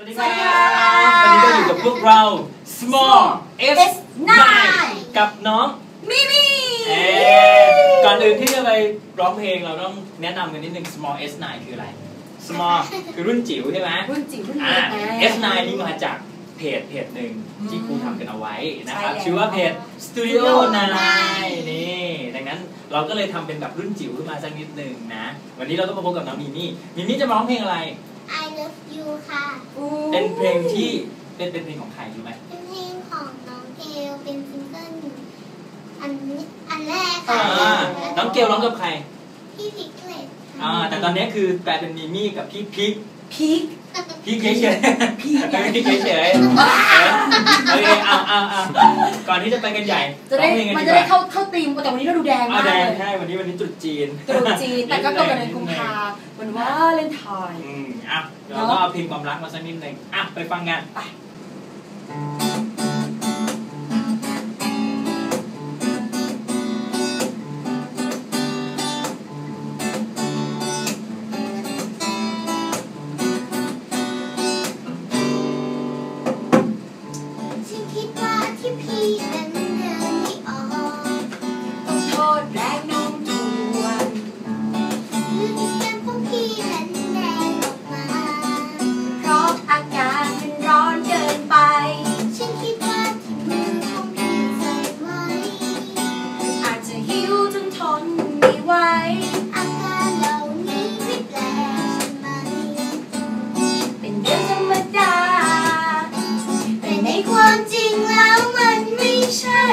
สวัสดีครับวันนี้ก็อยู่กับพวกเรา Small S9 กับน้องมิมิก่อนอื่นที่จะไปร้องเพลงเราต้องแนะนำกันนิดนึง Small S9 คืออะไร Small คือรุ่นจิ๋วใช่ไหมรุ่นจิ๋วรุ่นเล็ก S9 นี่มาจากเพจหนึ่งที่ครูทำกันเอาไว้นะครับชื่อว่าเพจ Studio Nine นี่ดังนั้นเราก็เลยทำเป็นแบบรุ่นจิ๋วขึ้นมาสักนิดนึงนะวันนี้เราก็มาพบกับน้องมิมิจะร้องเพลงอะไรI love you ค่ะเป็นเพลงที่เป็นเพลงของใครรู้ไหมเป็นเพลงของน้องเกลเป็นซิงเกิลอันแรกค่ะน้องเกลร้องกับใครพี่พิกเลตแต่ตอนนี้คือแปลเป็นมิมี่กับพี่พิกเฉยโอเคก่อนที่จะไปกันใหญ่มันจะได้เข้าธีมแต่วันนี้เราดูแดงมากเลยใช่วันนี้ตรุษจีนแต่ก็ตรงกันในกุมภาวันวาเลนไทน์เราก็เอาเพลงความรักมาสักนิดหนึ่งไปฟังงานไปความจริงแล้วมันไม่ใช่